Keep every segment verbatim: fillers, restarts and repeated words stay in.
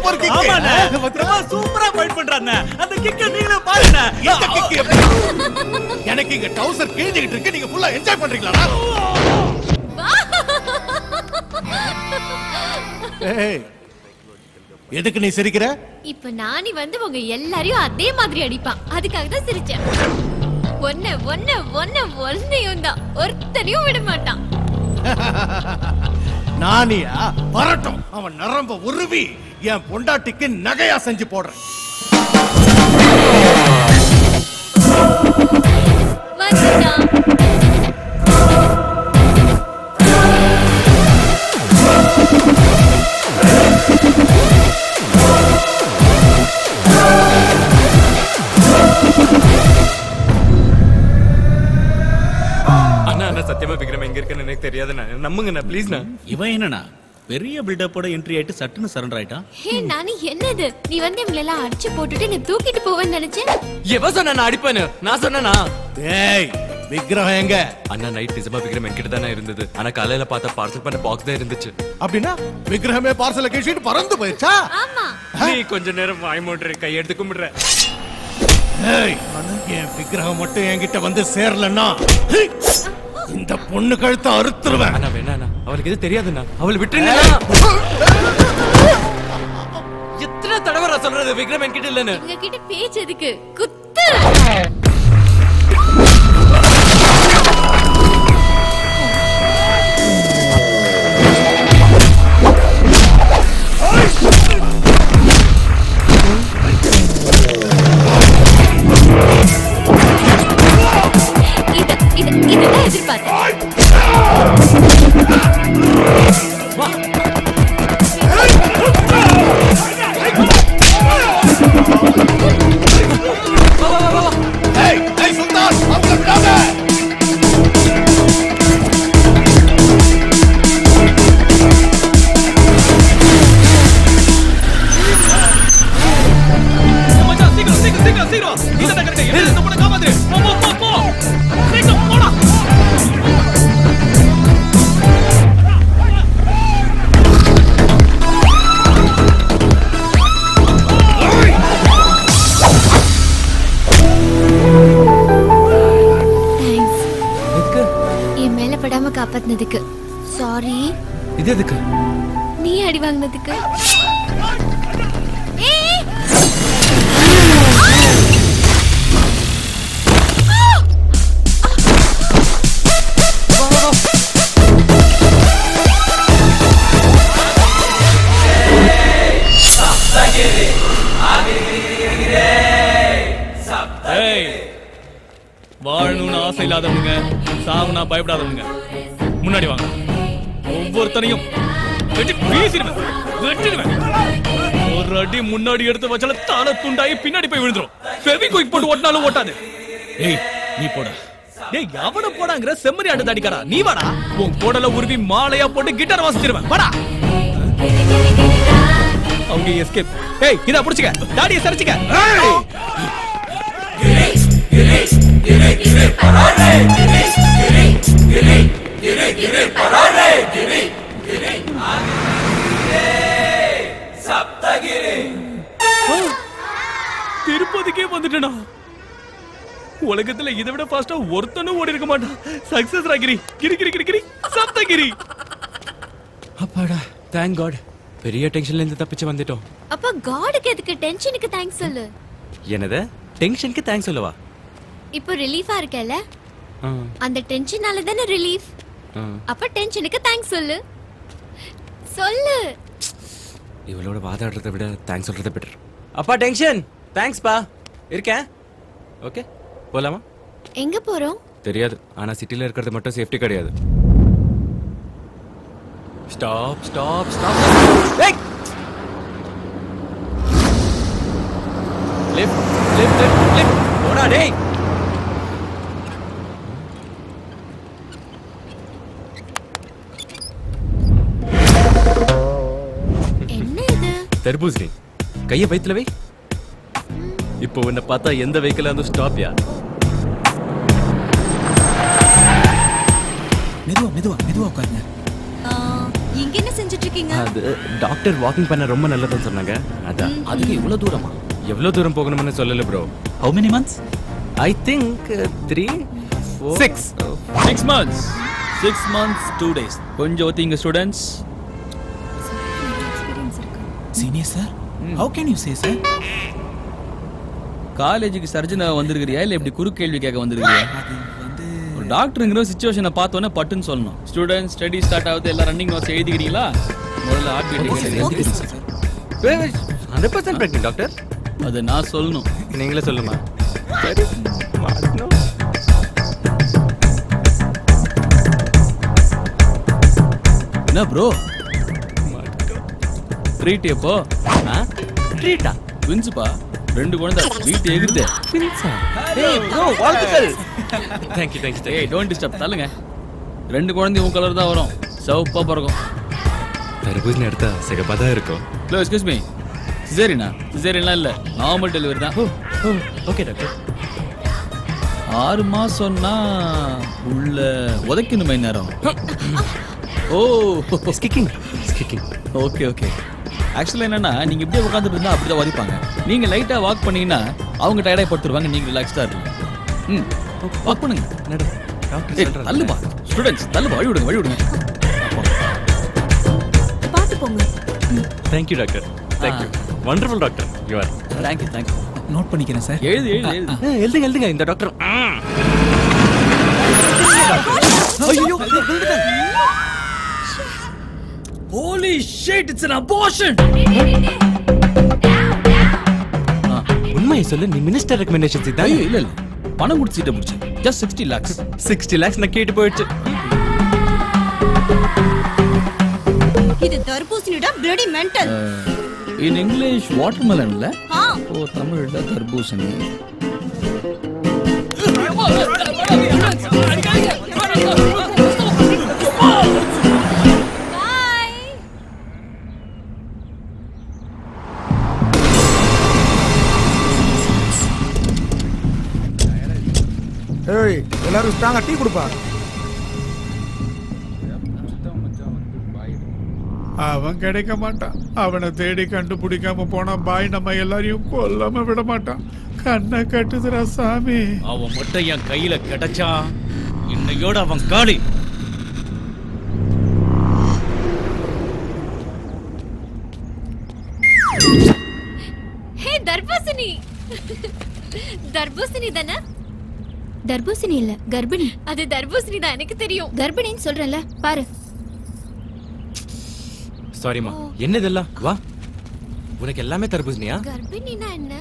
Super kick ஆமாண்ணே விக்ரமா சூப்பரா fight பண்றானே அந்த கிக்க நீங்களே பாருங்க இந்த கிக் எனக்கு இங்க டவுசர் கிழிஞ்சிட்டு இருக்கு நீங்க ஃபுல்லா என்ஜாய் பண்றீங்களாடா ஏய் எதுக்கு நீ சிரிக்கிற இப்போ நானி வந்து உங்க எல்லாரையும் அதே மாதிரி அடிப்பான் அதுக்காக தான் சிரிச்சேன் ஒண்ணே ஒண்ணே ஒண்ணே ஒண்ணேயும்டா ஒருத்தரையும் விட மாட்டான் நானியா வரட்டும் அவன் நரம்ப உருவி என் பொண்டாட்டிக்கு நகையா செஞ்சு போடுறேன் சத்தியமா விக்ரம் எங்க இருக்கேன்னு எனக்கு தெரியாதுண்ணா நம்புங்கண்ணா ப்ளீஸ்ண்ணா இவன் என்னண்ணா பெரிய பில்டப்போட என்ட்ரி ஆயிட்டு சட்டுன்னு சரண்டர் ஆயிட்டான் ஹே நானி என்னது நீ வந்து இவங்களெல்லாம் அடிச்சு போட்டுட்டு நீ தூக்கிட்டு போவேன்னு நினைச்சேன் எவ சொன்னா நான் அடிப்பேன்னு நான் சொன்னேனா டேய் விக்ரம் எங்க அண்ணா நைட் நிஜமா விக்ரம் என்கிட்ட தானே இருந்தது ஆனா காலையில பார்த்தா பார்சல் பண்ண பாக்ஸ் தான் இருந்துச்சு அப்படின்னா விக்ரமே பார்சலை கீழிட்டு பறந்து போயிடுச்சா ஆமா நீ கொஞ்ச நேரம் வாய் மூடுற கை எடுத்து கும்பிடுற ஏய் என் விக்ரம் மட்டும் என்கிட்ட வந்து சேரலன்னா இந்த பொண்ணு கழுத்த அறுத்துருவேன் انا வேணானா அவளுக்கு இது தெரியாதுனா அவளை விட்டுறேனா எத்தனை தடவை சொல்றது விக்ரம் என்கிட்ட இல்லன்னு இங்க கிட்ட பேச்சு எதுக்கு குத்து நீ வாடா உன் கோடல உருவி மாலையா போட்டு கிட்டார் வாசிச்சிருவேன் வாடா அவங்க எஸ்கேப் ஏய் இத புடிச்சுக்க தாடியை சரிச்சுக்க கிரேஸ் கிரேஸ் கிரே கிரே பராரே கிரேஸ் கிரே கிரே கிரே கிரே பராரே கிரே கிரே ஆகிரே சப்தகிரே திருப்பதிக்கே வந்துட்டேனா உலகத்துல இத விட ஃபாஸ்டா ஒருத்தனும் ஓடி இருக்க மாட்டான் சக்சஸ் ராகிரி கிரி கிரி கிரி கிரி சப்தகிரி அப்பாடா தேங்க் காட் பெரிய டென்ஷன்ல இருந்து தப்பிச்சு வந்துட்டோம் அப்பா காட்க்கு எதுக்கு டென்ஷனுக்கு தேங்க்ஸ் சொல்லு என்னது டென்ஷனுக்கு தேங்க்ஸ் சொல்லவா இப்போ ரிலீஃபா இருக்கல அந்த டென்ஷனால தான ரிலீஃப் அப்ப டென்ஷனுக்கு தேங்க்ஸ் சொல்லு சொல்லு இவளோட வாதாடுறத விட தேங்க்ஸ் சொல்றது பெட்டர் அப்பா டென்ஷன் தேங்க்ஸ் பா இருக்கேன் ஓகே போலாமா எங்க போறோம் தெரியாது ஆனா சிட்டில இருக்குறது மட்டும் சேஃப்டி கிடையாது ஸ்டாப் ஸ்டாப் ஸ்டாப் ஏய் லெஃப்ட் லெஃப்ட் லெஃப்ட் போடா டேய் என்ன இது தர்பூசணி கையை வைத்துல வை இப்போ என்ன பார்த்தா எந்த வெஹிக்கிளா வந்து ஸ்டாப் யா மெதுவா மெதுவா மெதுவா உட்காருங்க இங்க என்ன செஞ்சிட்டு இருக்கீங்க? அது டாக்டர் வாக்கிங் பண்ண ரொம்ப நல்லதுன்னு சொன்னாங்க. அத அதுக்கு இவ்ளோ தூரமா? எவ்வளவு தூரம் போகணும்னு சொல்லல bro. How many months? I think three four six six months. six months two days. கொஞ்சம் திங்க students. Senior sir, how can you say sir? காலேஜுக்கு சர்ஜனா வந்திருக்கறியா இல்ல இப்படி குறு கேள்வி கேட்க வந்திருக்கறியா? ஒரு டாக்டர்ங்கற சிச்சுவேஷனை பார்த்தோனே பட்டுன்னு சொல்லணும். ஸ்டூடண்ட்ஸ் ஸ்டடி ஸ்டார்ட் ஆவுது எல்லா ரன்னிங் நோட்ஸ் எழுதிக்கிறீங்களா? முதல்ல ஹார்ட் பீட் எழுதிக்கிறீங்க sir. Very one hundred percent perfect doctor. அத நான் சொல்லணும். நீங்களே சொல்லுமா. சரி. மாட்னோ. என்ன bro? மாட்டோ. ட்ரீட் ஏப்போ? ஹ? ட்ரீட்டா. வின்ஸ்பா. ரெண்டு குழந்தை வீட் ஏகுதே பின்சா. டேய் bro வாழ்த்துக்கள். Thank you thank you. Hey don't disturb தள்ளுங்க. ரெண்டு குழந்தை ஊ கலர் தான் வரும். சௌப்பா பறக்கும். தரபூஸ்ல எடுத்தா சகபதா இருக்கும். Please excuse me. சிசேரியனா? சிசேரியனா இல்ல. நார்மல் டெலிவரி தான். Okay doctor. ஆறு மாசம்னா உள்ள உதைக்கணும் நேரம். ஓ ஸ்கிக்கிங் ஸ்கிக்கிங். Okay okay. एक्चुअली என்னன்னா நீங்க இப்படியே உட்கார்ந்துட்டு இருந்தா அப்படியே வலிப்பாங்க. நீங்க லைட்டா வாக் பண்ணீங்கன்னா அவங்க டயர்டா படுத்துருவாங்க. நீங்க ரிலாக்ஸ்டா இருங்க. ம் வாக் பண்ணுங்க. நட டாக்டர் சொல்றாரு. தள்ளு பா. ஸ்டூடண்ட்ஸ் தள்ளு பா. வழி விடுங்க வழி விடுங்க. பாத்து போங்க. Thank you doctor. Thank you. Wonderful doctor. You are. Thank you thank you. Note பண்ணிக்கிறேன் சார். எழுது எழுது எழுது. எழுதுங்க எழுதுங்க இந்த டாக்டர். ஐயோ எழுதுங்க. Holy shit, it's an abortion. உண்மையை சொல்ல நீ மினிஸ்டர் ரெக்கமெண்டேஷன் சீதா இல்ல இல்ல பணம் குடிச்சிட்ட முடிச்சு just sixty lakhs sixty lakhs நான் கேட்டு போயிடுச்சு. இது தர்பூசணிடா bloody mental. In English watermelon இல்ல? ஓ தமிழ்ல தர்பூசணி. எல்லாரும் ஸ்ட்ராங்கா டீ குடுப்பா. அவன் கிடைக்க மாட்டான். அவனை தேடி கண்டுபிடிக்காம போனா பாய் நம்ம எல்லாரையும் கொல்லாம விட மாட்டான். கண்ணை கட்டுதுரா சாமி. அவன் மட்டும் என் கையில கிடைச்சான் இன்னையோட அவன் காளி. ஹே தர்பூசணி தர்பூசணி தானே? தர்பூசணி இல்ல கர்ப்பிணி. அது தர்பூசணி தான் எனக்கு தெரியும். கர்ப்பிணின்னு சொல்றல பாரு. சாரி மா. என்ன இதெல்லாம்? வா. உனக்கு எல்லாமே தர்பூசணியா? கர்ப்பிணினா என்ன?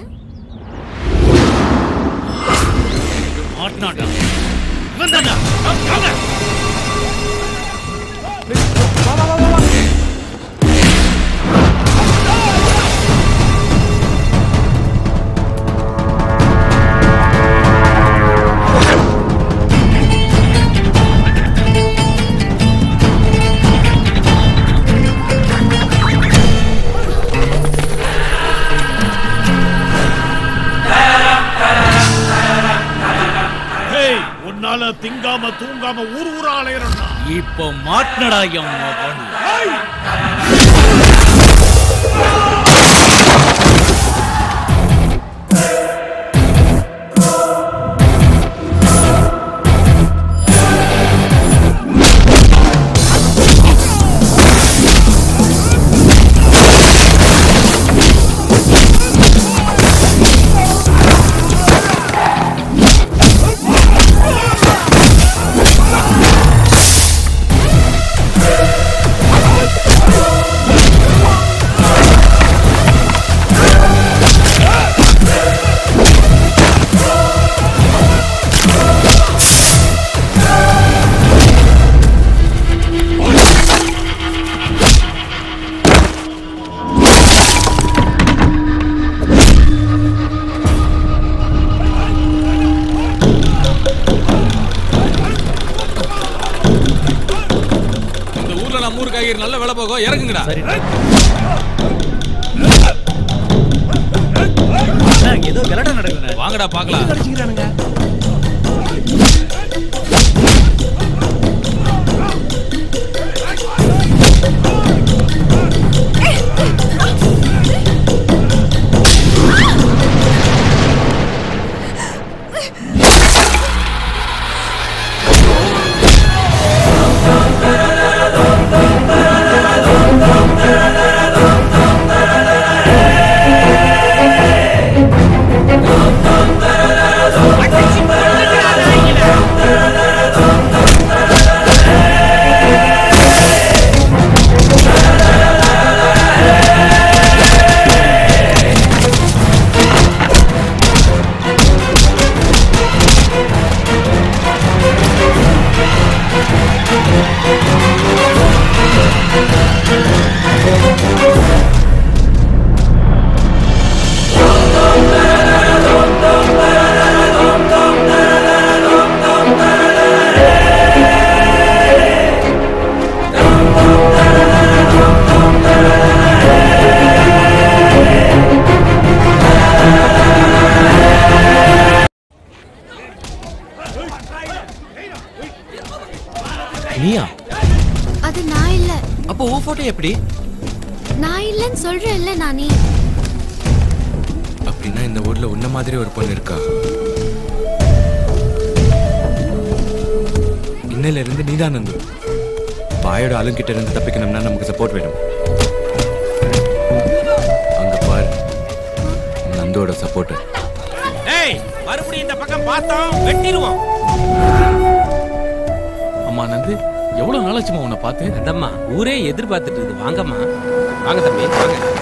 மாட்டடா. வந்தடா. வாங்க. வா வா வா வா. திங்காம தூங்காம ஊர் ஊரா அலையறடா. இப்போ மாட்டடா அம்மா பண்ணு. நல்ல வேலை போகும் இறங்குங்கடா. சரி நான் ஏதோ கலட்ட நடக்குது. வாங்கடா பார்க்கலாம். அடிச்சிரானுங்க. மட்டும் எப்படி? நான் இல்லன்னு சொல்றேன் இல்ல நானி. அப்படினா இந்த ஊர்ல உன்ன மாதிரி ஒரு பொண்ணு இருக்கா? இன்னையில இருந்து நீதான் நந்து. பாயோட ஆளுங்க கிட்ட இருந்து தப்பிக்கணும்னா நமக்கு சப்போர்ட் வேணும். அங்க பாரு. நந்தோட சப்போர்ட். ஏய், மறுபடியும் இந்த பக்கம் பார்த்தா வெட்டிடுவோம். அம்மா நந்து எவ்வளவு நாளாச்சுமா உன்னை பார்த்து? அம்மா ஊரே எதிர்பார்த்துட்டு இருக்குது. வாங்கம்மா, வாங்க தம்பி, வாங்க.